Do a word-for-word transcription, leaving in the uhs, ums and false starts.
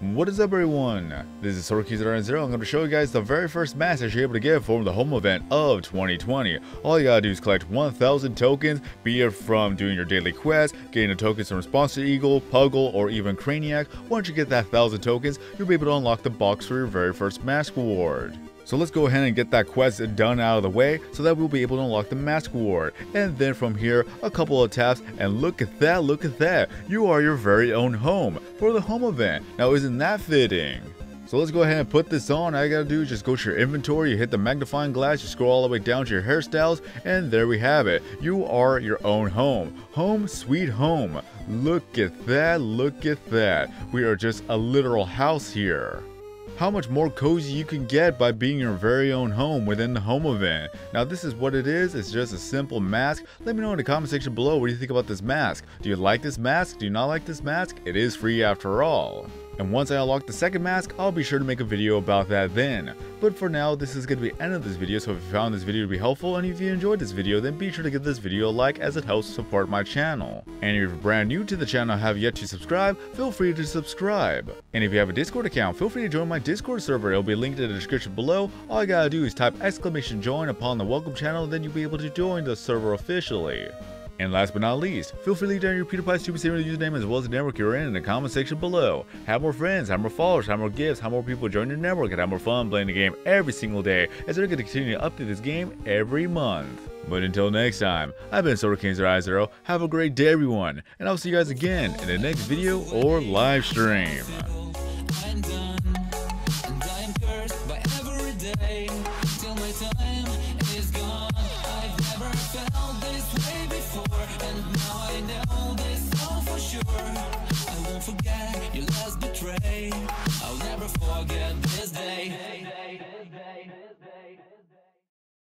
What is up, everyone? This is SwordKingsRiZero. I'm going to show you guys the very first mask that you're able to get from the home event of twenty twenty. All you gotta do is collect one thousand tokens, be it from doing your daily quest, getting the tokens from Sponsor Eagle, Puggle, or even Craniac. Once you get that one thousand tokens, you'll be able to unlock the box for your very first mask reward. So let's go ahead and get that quest done out of the way so that we'll be able to unlock the mask reward. And then from here, a couple of taps, and look at that, look at that. You are your very own home for the home event. Now isn't that fitting? So let's go ahead and put this on. All you gotta do is just go to your inventory, you hit the magnifying glass, you scroll all the way down to your hairstyles, and there we have it. You are your own home. Home sweet home. Look at that, look at that. We are just a literal house here. How much more cozy you can get by being your very own home within the home event. Now this is what it is, it's just a simple mask. Let me know in the comment section below what do you think about this mask. Do you like this mask? Do you not like this mask? It is free after all. And once I unlock the second mask, I'll be sure to make a video about that then. But for now, this is going to be the end of this video, so if you found this video to be helpful and if you enjoyed this video, then be sure to give this video a like as it helps support my channel. And if you're brand new to the channel and have yet to subscribe, feel free to subscribe. And if you have a Discord account, feel free to join my Discord server, it'll be linked in the description below. All you gotta do is type exclamation join upon the welcome channel, then you'll be able to join the server officially. And last but not least, feel free to leave down your PewDiePie Tuber Simulator username as well as the network you're in in the comment section below. Have more friends, have more followers, have more gifts, have more people join your network, and have more fun playing the game every single day as they're going to continue to update this game every month. But until next time, I've been SwordKingsRiZero. Have a great day, everyone, and I'll see you guys again in the next video or live stream. And now I know this all for sure. I won't forget your last betray. I'll never forget